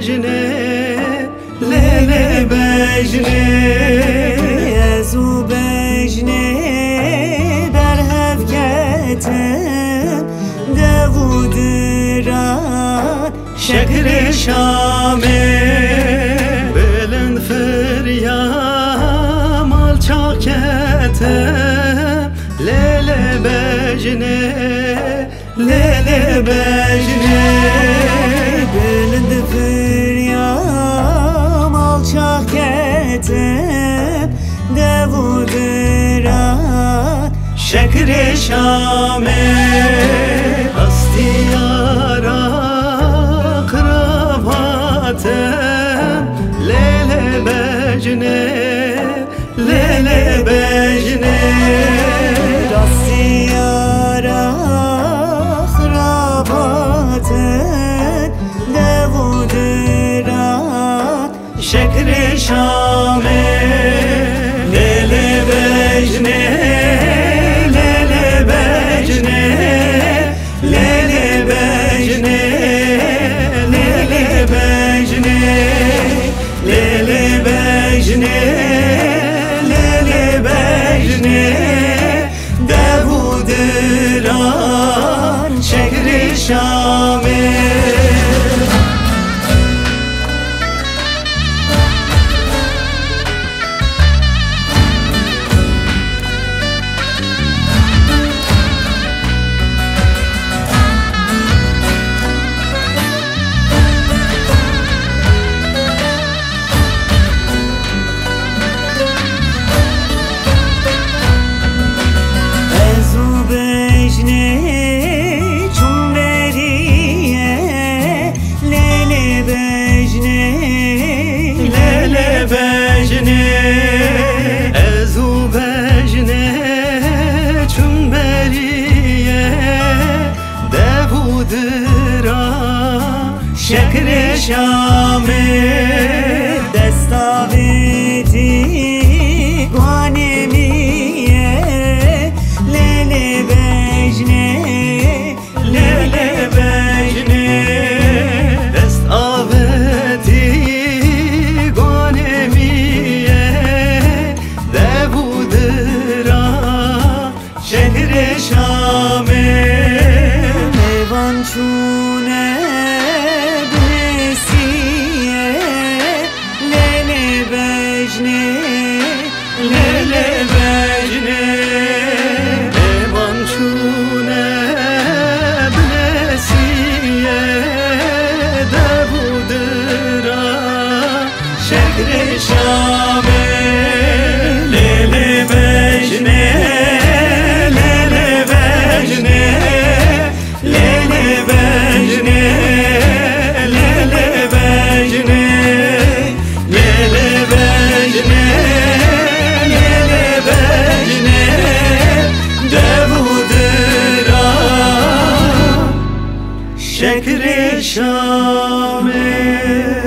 Bejne, lele Bejne, ez u Bejne der hevketim, devudiran şekri şame. Belen feryam alçak ketim, lele Bejne, lele Bejne. Şekre şame hastiyara kıravatem, lele Bejne, lele Bejne. Rastiyara kıravatem, devudiran şekre şame. Lele Bejne, lele Bejne, devudiran şehri şame. Şekre şame destaveti ghanemiye, lele Bejne, lele Bejne. Destaveti ghanemiye, devudiran şekre şame. Mevan çune lele Bejne, evan çune bilesiye, devudiran şehri şame. Lele Bejne, lele Bejne, lele Bejne, lele Bejne, lele Bejne. Şekre şame.